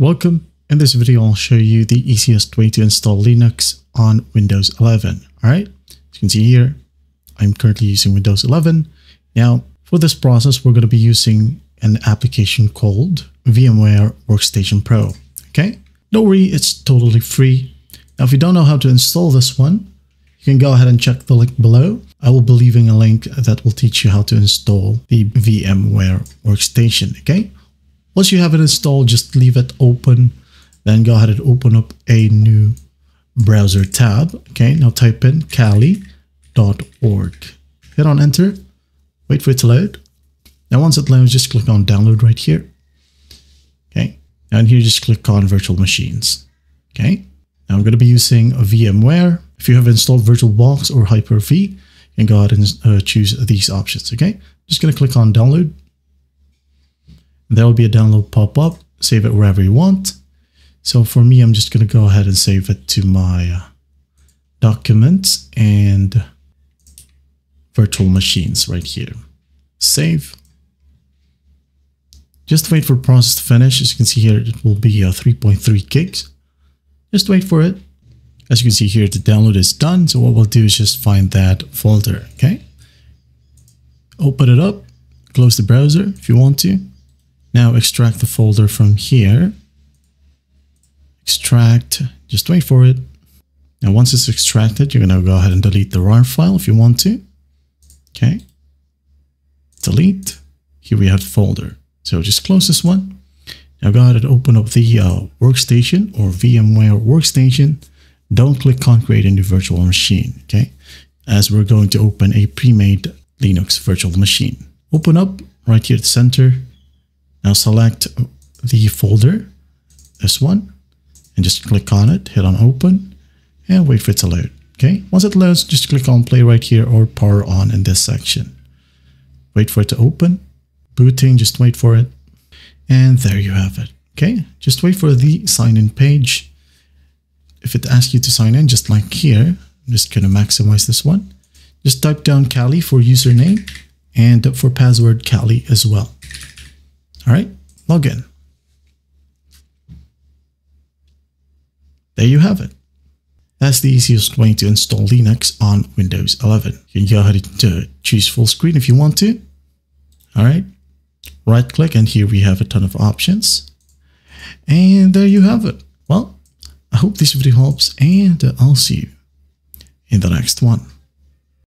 Welcome. In this video, I'll show you the easiest way to install Linux on Windows 11. All right, as you can see here, I'm currently using Windows 11. Now, for this process, we're going to be using an application called VMware Workstation Pro. Okay, don't worry, it's totally free. Now, if you don't know how to install this one, you can go ahead and check the link below. I will be leaving a link that will teach you how to install the VMware Workstation. Okay. Once you have it installed, just leave it open, then go ahead and open up a new browser tab. Okay, now type in kali.org. Hit on enter, wait for it to load. Now once it loads, just click on download right here. Okay, and here just click on virtual machines. Okay, now I'm going to be using VMware. If you have installed VirtualBox or Hyper-V, you can go ahead and choose these options. Okay, just going to click on download. There will be a download pop-up. Save it wherever you want. So for me, I'm just going to go ahead and save it to my documents and virtual machines right here. Save. Just wait for process to finish. As you can see here, it will be 3.3 gigs. Just wait for it. As you can see here, the download is done. So what we'll do is just find that folder. Okay. Open it up. Close the browser if you want to. Now extract the folder from here, extract, just wait for it. Now once it's extracted, you're going to go ahead and delete the RAR file if you want to. Okay, delete, here we have the folder. So just close this one. Now go ahead and open up the workstation or VMware workstation. Don't click on create a new virtual machine, okay? As we're going to open a pre-made Linux virtual machine. Open up right here at the center. Now select the folder, this one, and just click on it, hit on open, and wait for it to load. Okay, once it loads, just click on play right here or power on in this section. Wait for it to open, booting, just wait for it. And there you have it. Okay, just wait for the sign in page. If it asks you to sign in, just like here, I'm just going to maximize this one. Just type down Kali for username and for password Kali as well. All right, log in. There you have it. That's the easiest way to install Linux on Windows 11. You can go ahead and choose full screen if you want to. All right, right click, and here we have a ton of options. And there you have it. Well, I hope this video helps, and I'll see you in the next one.